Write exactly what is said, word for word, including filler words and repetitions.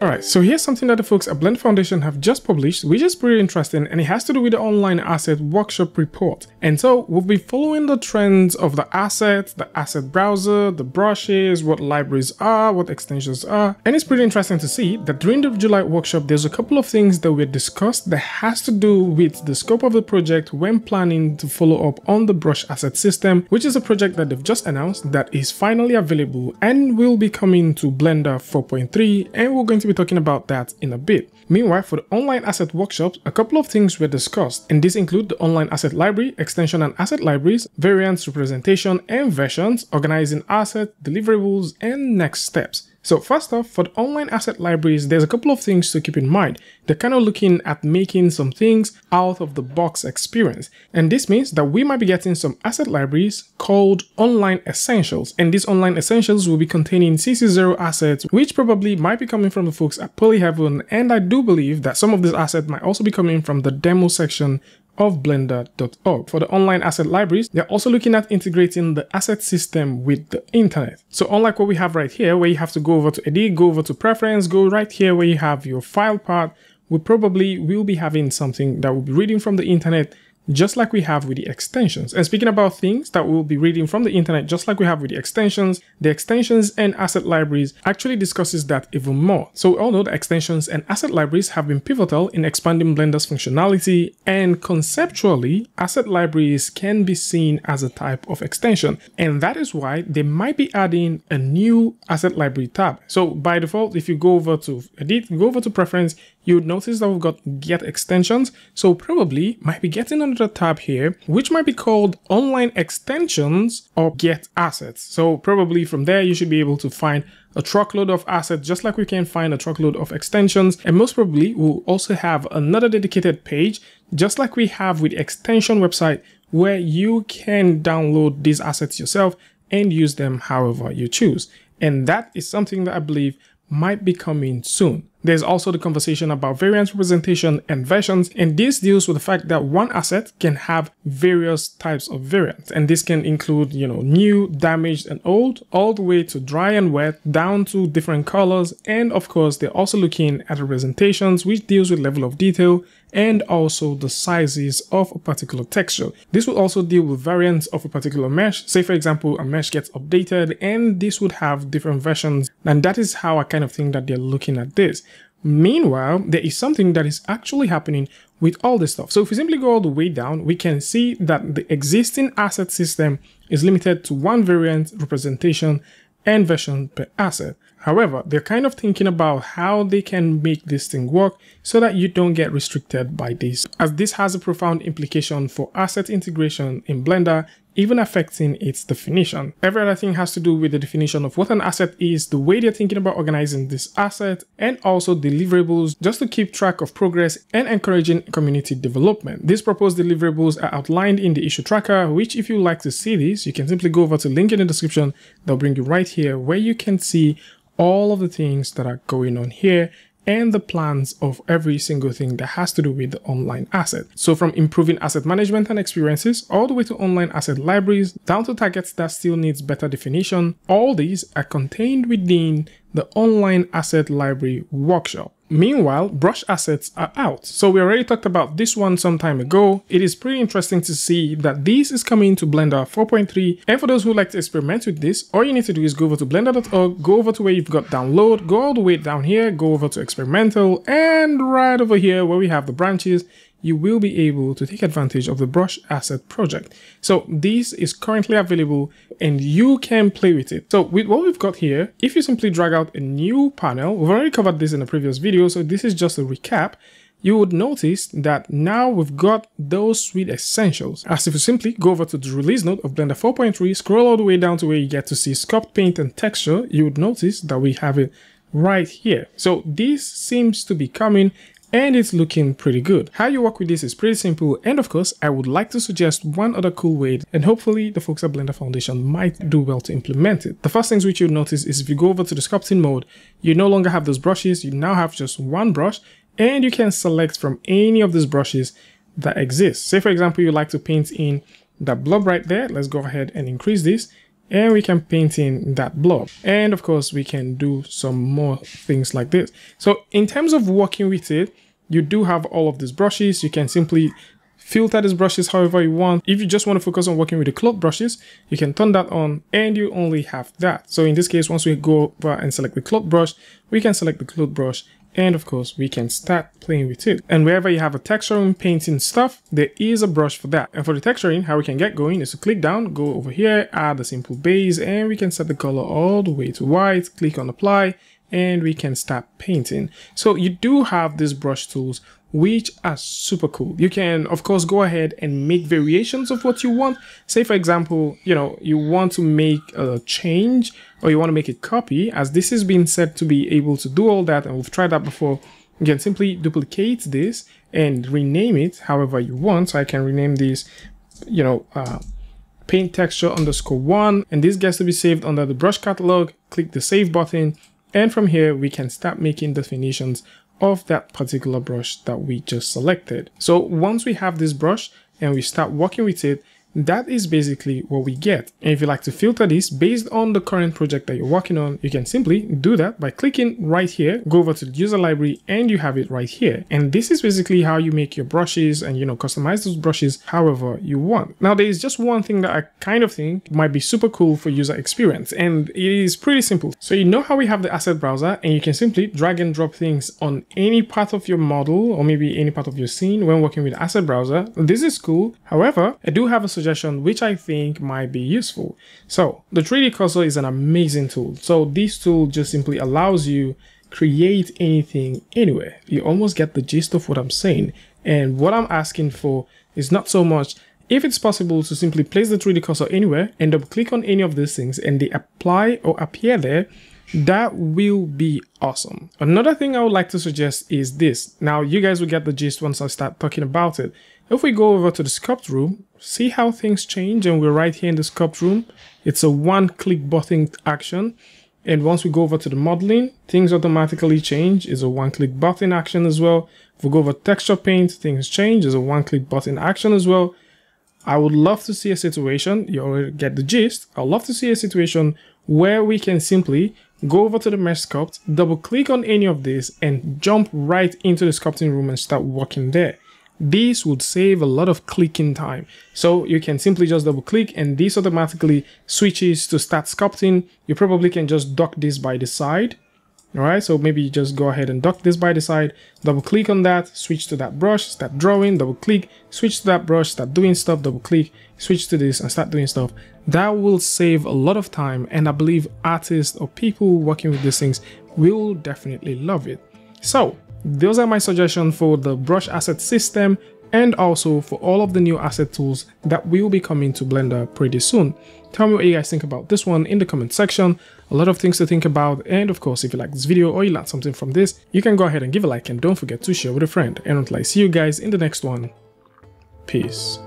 Alright, so here's something that the folks at Blender Foundation have just published, which is pretty interesting, and it has to do with the online asset workshop report. And so we'll be following the trends of the assets, the asset browser, the brushes, what libraries are, what extensions are. And it's pretty interesting to see that during the July workshop, there's a couple of things that were discussed that has to do with the scope of the project when planning to follow up on the brush asset system, which is a project that they've just announced that is finally available and will be coming to Blender four point three, and we're going to be talking about that in a bit. Meanwhile, for the online asset workshops, a couple of things were discussed, and these include the online asset library, extension and asset libraries, variants, representation and versions, organizing assets, deliverables, and next steps. So first off, for the online asset libraries, there's a couple of things to keep in mind. They're kind of looking at making some things out of the box experience. And this means that we might be getting some asset libraries called online essentials. And these online essentials will be containing C C zero assets, which probably might be coming from the folks at Polyhaven. And I do believe that some of these assets might also be coming from the demo section of blender dot org. For the online asset libraries, they're also looking at integrating the asset system with the internet. So unlike what we have right here, where you have to go over to edit, go over to preference, go right here where you have your file part, we probably will be having something that will be reading from the internet, just like we have with the extensions. And speaking about things that we'll be reading from the internet, just like we have with the extensions, the extensions and asset libraries actually discusses that even more. So we all know that extensions and asset libraries have been pivotal in expanding Blender's functionality, and conceptually, asset libraries can be seen as a type of extension. And that is why they might be adding a new asset library tab. So by default, if you go over to edit, go over to preference, you would notice that we've got get extensions. So probably might be getting another tab here, which might be called online extensions or get assets. So probably from there, you should be able to find a truckload of assets, just like we can find a truckload of extensions. And most probably we'll also have another dedicated page, just like we have with the extension website, where you can download these assets yourself and use them however you choose. And that is something that I believe might be coming soon. There's also the conversation about variants, representation, and versions, and this deals with the fact that one asset can have various types of variants, and this can include, you know, new, damaged, and old, all the way to dry and wet, down to different colors, and of course, they're also looking at representations, which deals with level of detail, and also the sizes of a particular texture. This will also deal with variants of a particular mesh. Say, for example, a mesh gets updated, and this would have different versions, and that is how I kind of think that they're looking at this. Meanwhile, there is something that is actually happening with all this stuff. So if we simply go all the way down, we can see that the existing asset system is limited to one variant, representation, and version per asset. However, they're kind of thinking about how they can make this thing work so that you don't get restricted by this, as this has a profound implication for asset integration in Blender, even affecting its definition. Every other thing has to do with the definition of what an asset is, the way they're thinking about organizing this asset, and also deliverables, just to keep track of progress and encouraging community development. These proposed deliverables are outlined in the issue tracker, which if you like to see this, you can simply go over to the link in the description. They'll bring you right here where you can see all of the things that are going on here and the plans of every single thing that has to do with the online asset. So from improving asset management and experiences, all the way to online asset libraries, down to targets that still needs better definition, all these are contained within the online asset library workshop. Meanwhile, brush assets are out. So we already talked about this one some time ago. It is pretty interesting to see that this is coming to Blender four point three. And for those who like to experiment with this, all you need to do is go over to blender dot org, go over to where you've got download, go all the way down here, go over to experimental, and right over here where we have the branches, you will be able to take advantage of the brush asset project. So this is currently available and you can play with it. So with what we've got here, if you simply drag out a new panel, we've already covered this in a previous video, so this is just a recap. You would notice that now we've got those sweet essentials. As if you simply go over to the release note of Blender four point three, scroll all the way down to where you get to see sculpt, paint, and texture, you would notice that we have it right here. So this seems to be coming, and it's looking pretty good. How you work with this is pretty simple, and of course, I would like to suggest one other cool way, and hopefully the folks at Blender Foundation might do well to implement it. The first things which you'll notice is if you go over to the sculpting mode, you no longer have those brushes, you now have just one brush, and you can select from any of these brushes that exist. Say for example, you like to paint in that blob right there, let's go ahead and increase this, and we can paint in that blob. And of course we can do some more things like this. So in terms of working with it, you do have all of these brushes. You can simply filter these brushes however you want. If you just want to focus on working with the cloth brushes, you can turn that on and you only have that. So in this case, once we go over and select the cloth brush, we can select the cloth brush, and of course we can start playing with it. And wherever you have a texturing, painting stuff, there is a brush for that. And for the texturing, how we can get going is to click down, go over here, add a simple base, and we can set the color all the way to white, click on apply, and we can start painting. So you do have these brush tools, which are super cool. You can of course go ahead and make variations of what you want. Say for example, you know, you want to make a change or you want to make a copy, as this is being said to be able to do all that, and we've tried that before. You can simply duplicate this and rename it however you want. So I can rename this, you know, uh, paint texture underscore one, and this gets to be saved under the brush catalog. Click the save button, and from here we can start making definitions of that particular brush that we just selected. So once we have this brush and we start working with it, that is basically what we get. And if you like to filter this based on the current project that you're working on, you can simply do that by clicking right here, go over to the user library, and you have it right here. And this is basically how you make your brushes and, you know, customize those brushes however you want. Now, there is just one thing that I kind of think might be super cool for user experience, and it is pretty simple. So you know how we have the asset browser, and you can simply drag and drop things on any part of your model or maybe any part of your scene when working with the asset browser. This is cool. However, I do have a suggestion which I think might be useful. So the three D cursor is an amazing tool. So this tool just simply allows you create anything anywhere. You almost get the gist of what I'm saying. And what I'm asking for is not so much if it's possible to simply place the three D cursor anywhere and double click on any of these things and they apply or appear there. That will be awesome. Another thing I would like to suggest is this. Now you guys will get the gist once I start talking about it. If we go over to the sculpt room, see how things change, and we're right here in the sculpt room. It's a one click button action. And once we go over to the modeling, things automatically change. It's a one click button action as well. If we go over texture paint, things change. It's a one click button action as well. I would love to see a situation, you already get the gist. I'd love to see a situation where we can simply go over to the mesh sculpt, double click on any of this, and jump right into the sculpting room and start working there. This would save a lot of clicking time. So you can simply just double click and this automatically switches to start sculpting. You probably can just dock this by the side. All right, so maybe you just go ahead and dock this by the side, double click on that, switch to that brush, start drawing, double click, switch to that brush, start doing stuff, double click, switch to this and start doing stuff. That will save a lot of time, and I believe artists or people working with these things will definitely love it. So those are my suggestions for the brush asset system, and also for all of the new asset tools that will be coming to Blender pretty soon. Tell me what you guys think about this one in the comment section. A lot of things to think about. And of course, if you like this video or you learned something from this, you can go ahead and give a like, and don't forget to share with a friend. And until I see you guys in the next one, peace.